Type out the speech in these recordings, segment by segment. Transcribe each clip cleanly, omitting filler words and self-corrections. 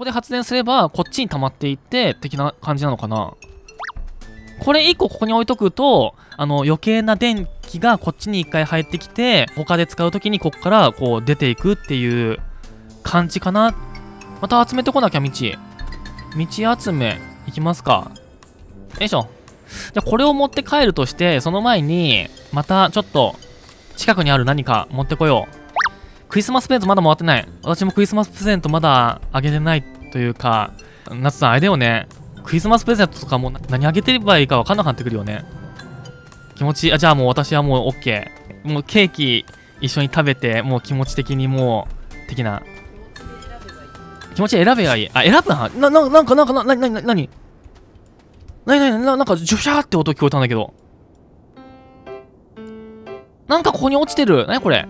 こで発電すればこっちに溜まっていって的な感じなのかな。これ1個ここに置いとくと余計な電気がこっちに1回入ってきて他で使う時にここからこう出ていくっていう感じかな。また集めてこなきゃ道集めいきますか。よいしょ。じゃあこれを持って帰るとして、その前にまたちょっと近くにある何か持ってこよう。クリスマスプレゼントまだ回ってない。私もクリスマスプレゼントまだあげてないというか、夏さんあれだよね、クリスマスプレゼントとかも何あげてればいいか分かんなくなってくるよね。気持ち、あ、じゃあもう私はもう OK。もうケーキ一緒に食べて、もう気持ち的にもう、的な。気持ち選べばいい。あ、選ぶな。なんか、ジュシャーって音聞こえたんだけど。なんかここに落ちてる。なにこれ。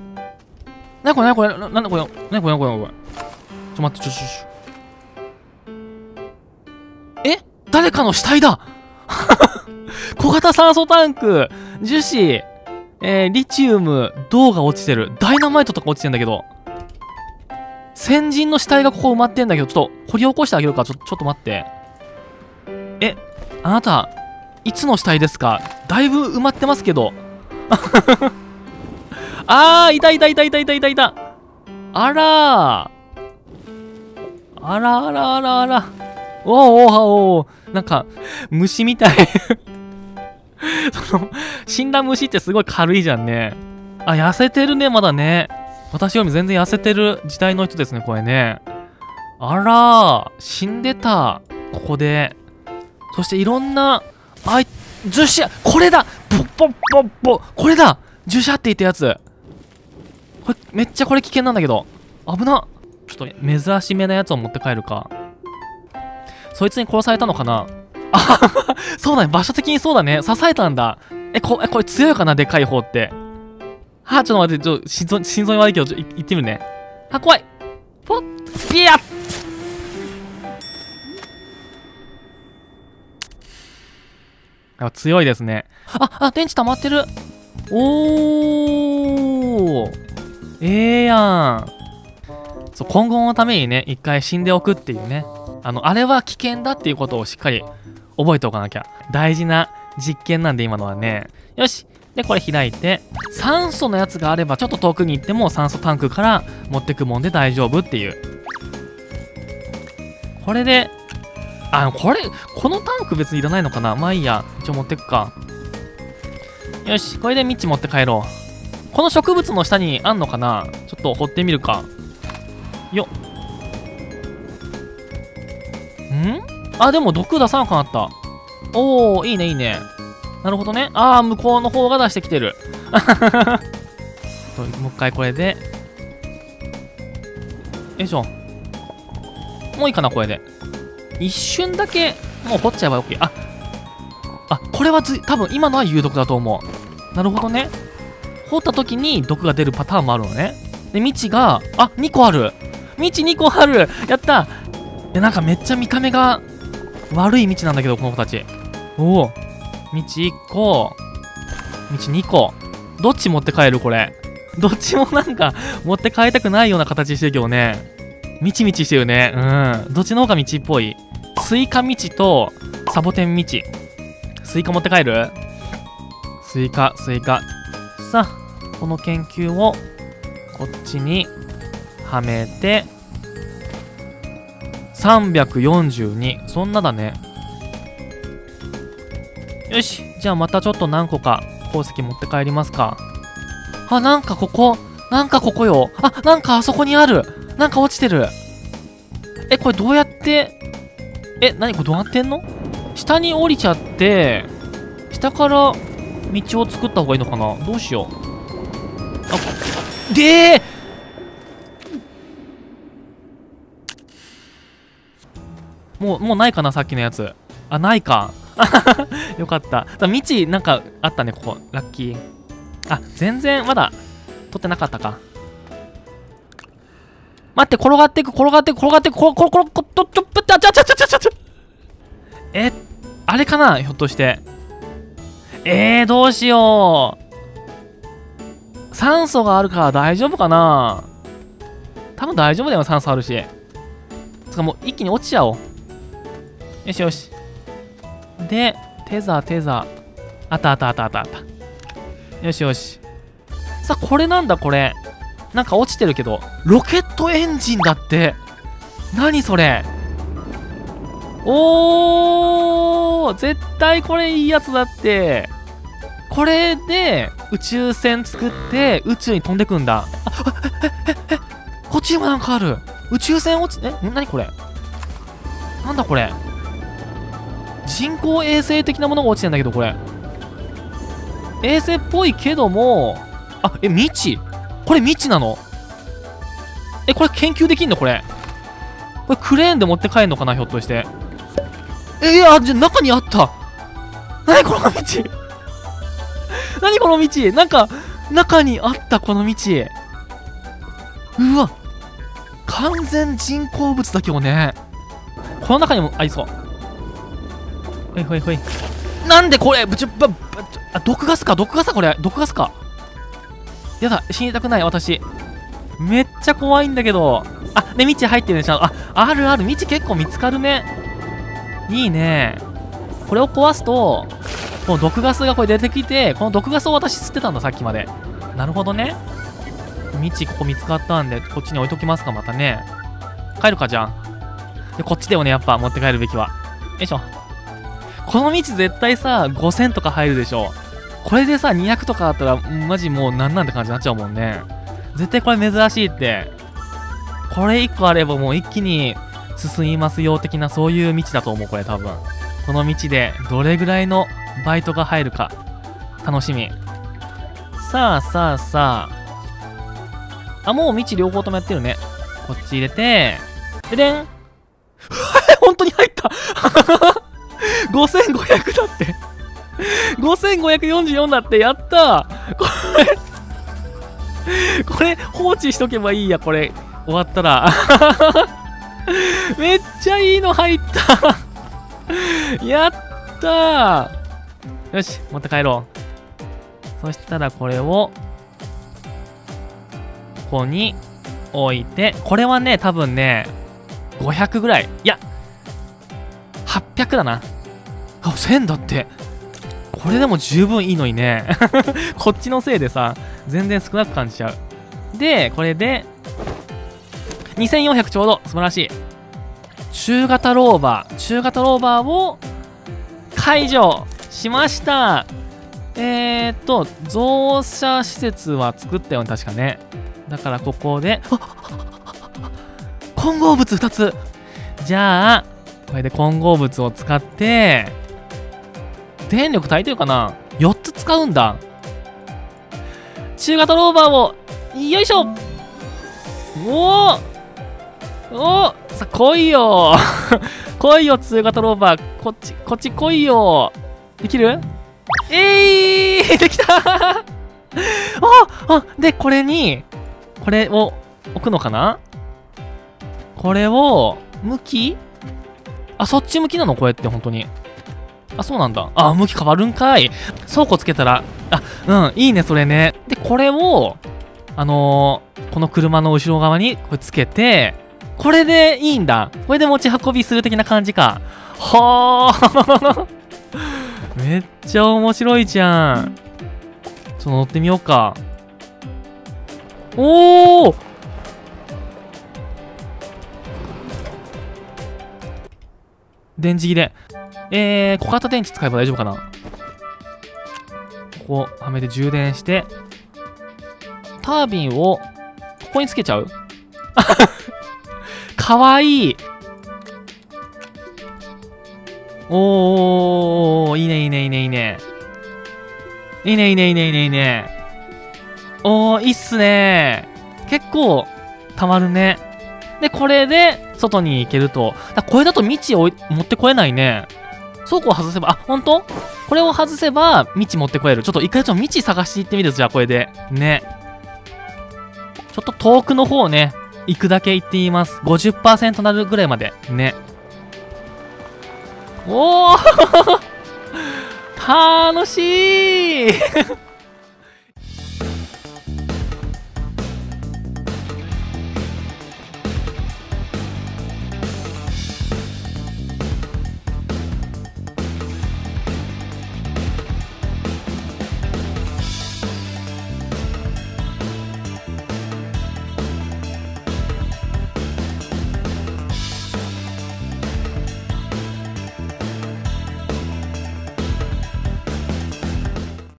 なにこれ。ちょ、待って、ちょ。え、誰かの死体だ。小型酸素タンク、樹脂、リチウム、銅が落ちてる。ダイナマイトとか落ちてんだけど。先人の死体がここ埋まってんだけど、ちょっと掘り起こしてあげるか。ちょっと待って。え、あなた、いつの死体ですか？だいぶ埋まってますけど。あー、いた。あらー。おー、なんか、虫みたい。その、死んだ虫ってすごい軽いじゃんね。あ、痩せてるね、まだね。私より全然痩せてる時代の人ですね、これね。あらー、死んでた。ここで。そしていろんな、樹脂、これだポッこれだ樹脂っていったやつ。これ、めっちゃこれ危険なんだけど。危な。ちょっと珍しめなやつを持って帰るか。そいつに殺されたのかな。あ、そうだね。場所的にそうだね。刺されたんだ。これ強いかな、でかい方って。はぁ、ちょっと待って、ちょっと心臓に悪いけど、行ってみるね。あ、怖い。ポッ、ビヤッ。あ、強いですね。あ、電池溜まってる。おー。ええやん。そう、今後のためにね、一回死んでおくっていうね。あれは危険だっていうことをしっかり覚えておかなきゃ。大事な実験なんで、今のはね。よし。で、これ開いて、酸素のやつがあれば、ちょっと遠くに行っても酸素タンクから持ってくもんで大丈夫っていう。これで、このタンク別にいらないのかな。まあいいや。一応持ってくか。よし。これで道持って帰ろう。この植物の下にあんのかな。ちょっと掘ってみるか。よっ。ん？あ、でも毒出さなくなった。おー、いいね、いいね。なるほどね。あー、向こうの方が出してきてる。もう一回これで。よいしょ。もういいかな、これで。一瞬だけ、もう掘っちゃえば OK。あ、これは多分今のは有毒だと思う。なるほどね。掘った時に毒が出るパターンもあるのね。で、道が、あ、2個ある。道2個ある。やった。で、なんかめっちゃ見た目が悪い道なんだけど、この子たち。おお。道1個。道2個。どっち持って帰るこれ。どっちもなんか持って帰りたくないような形してるけどね。みちみちしてるね。うん。どっちの方が道っぽい？スイカ道とサボテン道。スイカ持って帰る？スイカ。さあ、この研究をこっちにはめて、342。そんなだね。よし。じゃあまたちょっと何個か鉱石持って帰りますか。あ、なんかここよ。あ、なんかあそこにある。なんか落ちてる。え、これどうやって、何これどうなってんの？下に降りちゃって、下から道を作った方がいいのかな？どうしよう。あ、でー！もうないかな、さっきのやつ。あ、ないか。よかった。未知、なんかあったね、ここ。ラッキー。あ、全然まだ取ってなかったか。待って、転がってく、ちょっと、ちょっと。え、あれかな、ひょっとして。どうしよう。酸素があるから大丈夫かな。多分大丈夫だよ、酸素あるし。つかもう一気に落ちちゃおう。よしよし。で、テザー。あった。よしよし。さあ、これなんだこれ。なんか落ちてるけど。ロケットエンジンだって。何それ。おー、絶対これいいやつだって。これで宇宙船作って宇宙に飛んでくんだ。こっちにもなんかある。宇宙船落ち、何これ。なんだこれ。人工衛星的なものが落ちてんだけど、これ。衛星っぽいけども、未知。これ未知なの？これ研究できんの？これクレーンで持って帰るのかな、ひょっとして。いや、じゃ、中にあった。何この道何この道、なんか、中にあった、この道。うわ。完全人工物だけどね。この中にも、ありそう。ほいほいほい。なんでこれ、毒ガスか、これ。毒ガスか。やだ、死にたくない、私。めっちゃ怖いんだけど。で、道入ってるね、ちゃんと。あるある。道結構見つかるね。いいね。これを壊すと、この毒ガスがこれ出てきて、この毒ガスを私吸ってたんだ、さっきまで。なるほどね。道、ここ見つかったんで、こっちに置いときますか、またね。帰るか、じゃあ。で、こっちでもね、やっぱ持って帰るべきは。よいしょ。この道絶対さ、5000とか入るでしょ。これでさ、200とかあったら、マジもうなんなんて感じになっちゃうもんね。絶対これ珍しいって。これ1個あればもう一気に進みますよ的な、そういう道だと思う、これ多分。この道でどれぐらいのバイトが入るか、楽しみ。さあ。もう道両方ともやってるね。こっち入れて、ででん。本当に入った。5500だって。5544だって、やったー。これ、放置しとけばいいや、これ。終わったら。めっちゃいいの入った。やったー。よし、持って帰ろう。そしたらこれを、ここに置いて、これはね、多分ね、500ぐらい。いや、800だな。1000だって。これでも十分いいのにね。こっちのせいでさ、全然少なく感じちゃう。で、これで、2400ちょうど。素晴らしい。中型ローバーを解除しました。増車施設は作ったよね、確かね。だからここで混合物2つ。じゃあこれで混合物を使って電力足りてるかな。4つ使うんだ。中型ローバーをよいしょ。おおお、さ、来いよ。来いよ、中型ローバー。こっち来いよ。できる？できた。で、これを置くのかな？これを、向き？そっち向きなの？これって本当に。そうなんだ。向き変わるんかい。倉庫つけたら、いいね、それね。で、これを、この車の後ろ側に、これつけて、これでいいんだ。これで持ち運びする的な感じか。はあ。めっちゃ面白いじゃん。ちょっと乗ってみようか。おお。電池切れ。小型電池使えば大丈夫かな。ここはめて充電して、タービンをここにつけちゃう。かわいい。おー、いいね。おー、いいっすね。結構、たまるね。で、これで、外に行けると。これだと道を持ってこえないね。倉庫を外せば、ほんと？これを外せば、道持ってこえる。ちょっと一回、道探して行ってみる。じゃあ、これで。ね。ちょっと遠くの方ね。行くだけ行ってみます。50% なるぐらいまで。ね。おー。楽しい。